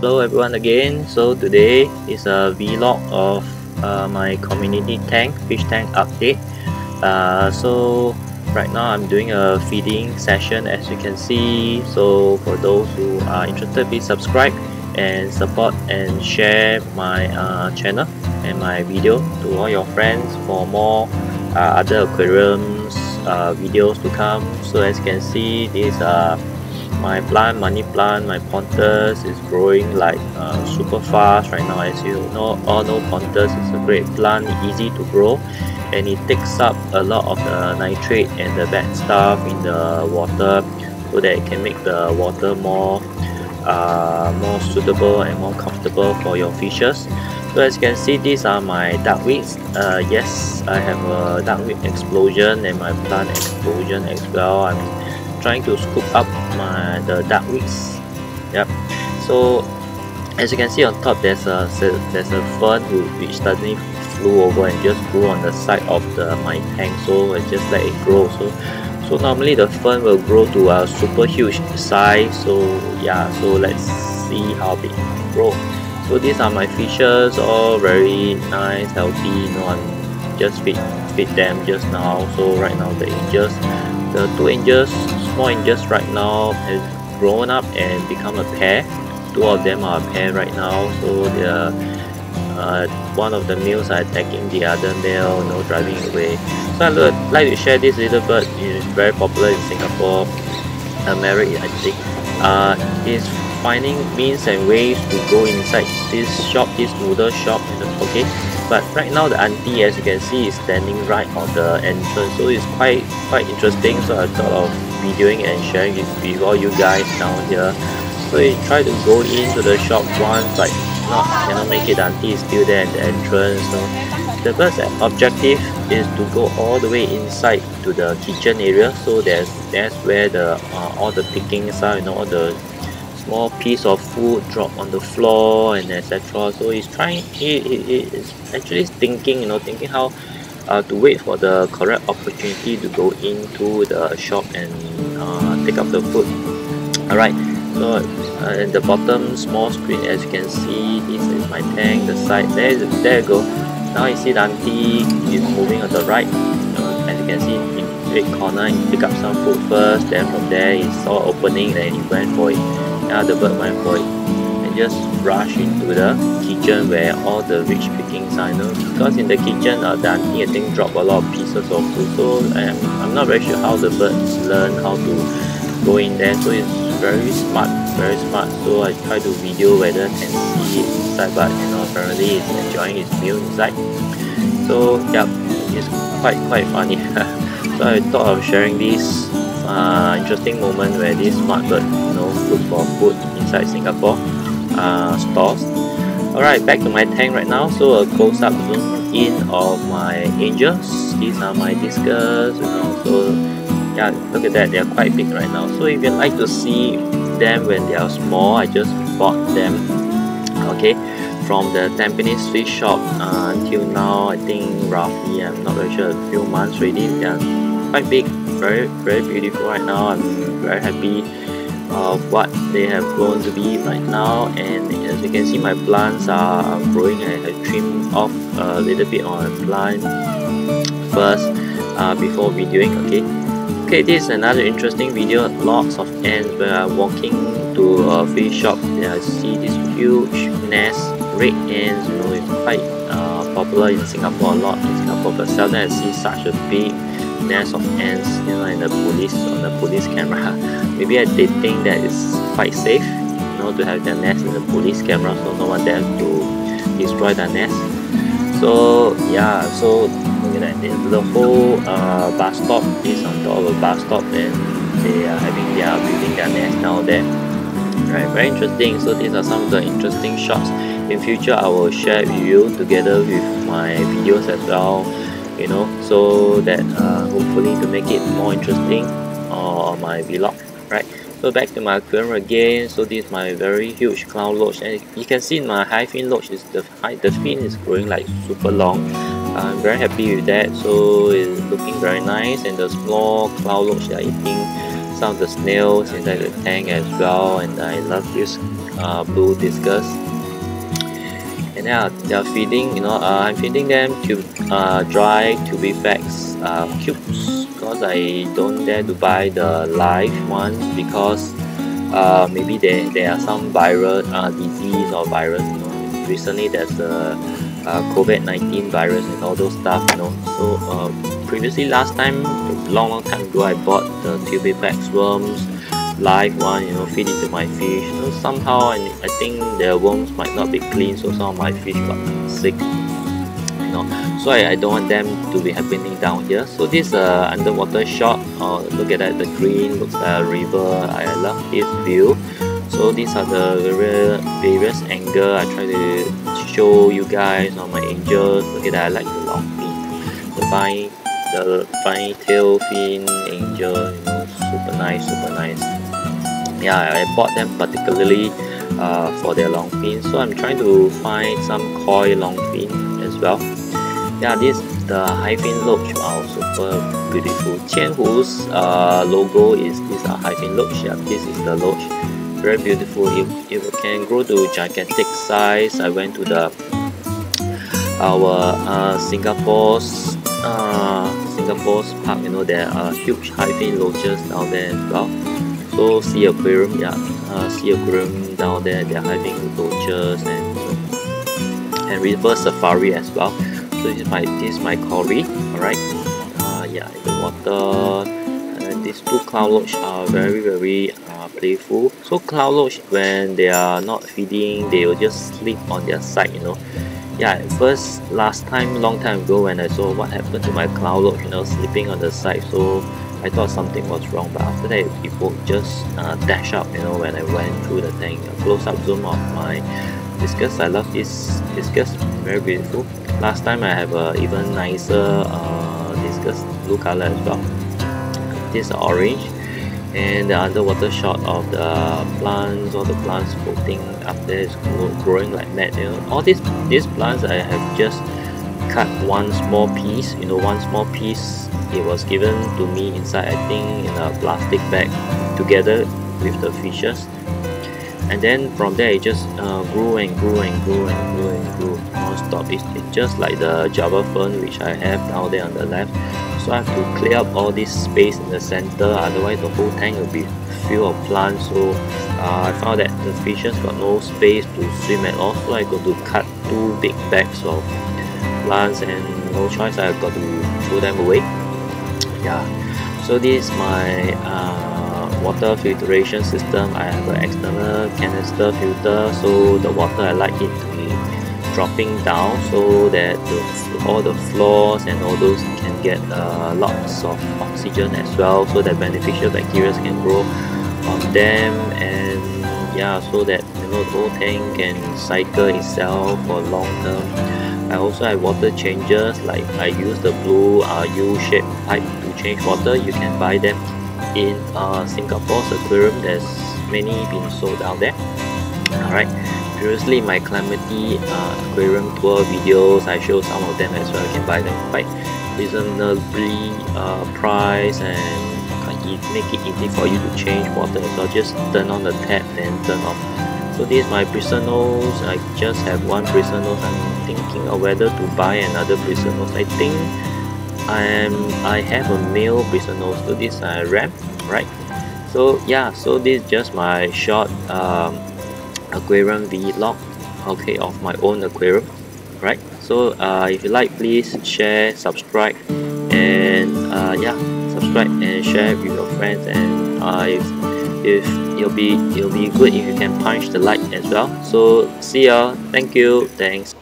Hello everyone again. So today is a vlog of my community tank, fish tank update. So right now I'm doing a feeding session, as you can see. So for those who are interested, please subscribe and support and share my channel and my video to all your friends for more other aquariums videos to come. So as you can see, these are my plant, money plant, my Pontus is growing like super fast right now. As you know, all know Pontus is a great plant, easy to grow, and it takes up a lot of the nitrate and the bad stuff in the water, so that it can make the water more more suitable and more comfortable for your fishes. So as you can see, these are my duckweeds. Yes, I have a duckweed explosion and my plant explosion as well. I'm trying to scoop up the duckweeds. Yep. So as you can see on top, there's a fern which suddenly flew over and just grew on the side of my tank. So I just let it grow. So normally the fern will grow to a super huge size. So yeah. So let's see how big it grows. So these are my fishes, all very nice, healthy. You know, I'm just feed them just now. So right now the angels, the two angels, small angels right now have grown up and become a pair. Two of them are a pair right now, so they are, one of the males are attacking the other male, you know, driving away. So I'd like to share this little bird. It's very popular in Singapore, America, I think. It's finding means and ways to go inside this noodle shop, okay. But right now the auntie, as you can see, is standing right on the entrance, so it's quite interesting. So I thought of videoing and sharing it with all you guys down here. So you try to go into the shop once, but cannot make it. Auntie is still there at the entrance. So the first objective is to go all the way inside to the kitchen area. So that's where all the pickings are, you know, all the small piece of food drop on the floor and etc. So he's trying, he is actually thinking, you know, how to wait for the correct opportunity to go into the shop and take up the food. Alright, so in the bottom small screen, as you can see, this is my tank, the side, there you go. Now you see the auntie is moving on the right, as you can see, in the corner, he pick up some food first, then from there he saw opening and he went for it. Yeah, the bird went for it and just rush into the kitchen where all the rich pickings are, you know, because in the kitchen the auntie, I think, dropped a lot of pieces of food. So I'm not very sure how the birds learn how to go in there. So it's very smart. So I tried to video whether I can see it inside, but you know, apparently it's enjoying its meal inside. So yeah, it's quite funny. So I thought of sharing this interesting moment where this smart bird, you know, look for food inside Singapore stores. Alright, back to my tank right now. So a close up zoom in of my angels. These are my discus, you know. So yeah, look at that, they are quite big right now. So if you like to see them when they are small, I just bought them, okay, from the Tampines fish shop. Until now, I think roughly, I'm not very sure, a few months already. They are quite big, very beautiful right now. I'm very happy of what they have grown to be right now. And as you can see, my plants are growing. I trimmed off a little bit on a plant first before videoing. Okay, this is another interesting video. Lots of ants. When I'm walking to a fish shop, I see this huge nest, red ants, you know. It's quite popular in Singapore, a lot in Singapore, but seldom I see such a big nest of ants, you know, on the police camera. Maybe they think that it's quite safe, you know, to have their nest in the police camera, so no one dares to destroy their nest. So yeah, so look at that, the whole bus stop is on top of a bus stop, and they are building their nest now there. Right, very interesting. So these are some of the interesting shots. In future, I will share with you together with my videos as well, you know, so that hopefully to make it more interesting on my vlog, right? So back to my aquarium again. So this is my very huge clown loach, and you can see my HiFin loach is the fin is growing like super long. I'm very happy with that. So it's looking very nice, and the small clown loach they are eating some of the snails inside the tank as well, and I love this blue discus. And now they're feeding, I'm feeding them dry Tubifax cubes, because I don't dare to buy the live ones, because maybe there are some viral disease or virus. Recently there's the COVID-19 virus and all those stuff, So previously, last time, long time ago, I bought the Tubifax worms, live one, feed it to my fish. Somehow I think their worms might not be clean, so some of my fish got sick, So I don't want them to be happening down here. So this underwater shot, look at that, the green looks like a river. I love this view. So these are the various angles I try to show you guys on my angels. Look at that, I like the long fin, the fine tail fin angel, super nice. Yeah, I bought them particularly for their long fin, so I'm trying to find some koi long fin as well. Yeah, this is the HiFin loach, wow, super beautiful. Qianhu's logo is this HiFin loach. Yeah, this is the loach. Very beautiful. It can grow to gigantic size. I went to the Singapore's park. There are huge HiFin loaches down there as well. So sea aquarium, yeah, sea aquarium down there. There are HiFin loaches and river safari as well. So this is my Cory. All right. Yeah, in the water. These two clown loach are very, very playful. So clown loach, when they are not feeding, they will just sleep on their side, Yeah, at first, long time ago, when I saw what happened to my clown loach, sleeping on the side, so I thought something was wrong. But after that, it would just dash up, when I went through the tank. A close-up zoom of my discus. I love this discus. Very beautiful. Last time, I have an even nicer discus, blue color as well. This orange, and the underwater shot of the plants, all the plants floating up there is growing like mad. All these plants I have just cut one small piece. One small piece, it was given to me inside, I think, in a plastic bag together with the fishes. And then from there it just grew and grew and grew and grew and grew non-stop. It's just like the Java fern which I have down there on the left. So I have to clear up all this space in the center, otherwise the whole tank will be full of plants. So I found that the fishes got no space to swim at all. So I got to cut two big bags of plants, and no choice, I got to throw them away. Yeah. So this is my water filtration system. I have an external canister filter, so the water I like it to be dropping down so that all the floors and all those can get lots of oxygen as well, so that beneficial bacteria can grow on them, and yeah, so that the whole tank can cycle itself for long term. I also have water changers, like I use the blue U-shaped pipe to change water. You can buy them in Singapore's aquarium. There's many being sold out there. Alright, previously my Calamity aquarium tour videos, I show some of them as well. You can buy them quite reasonably price, and make it easy for you to change water. So just turn on the tap and turn off. So this is my Brisa nose. I just have one Brisa nose. I'm thinking of whether to buy another Brisa nose. I think I have a male Brisa nose. So this I wrap, right? So yeah, so this is just my short aquarium vlog, okay, of my own aquarium, right? So if you like, please share, subscribe, and yeah, subscribe and share with your friends. And if it'll be good if you can punch the like as well. So see ya, thank you, thanks.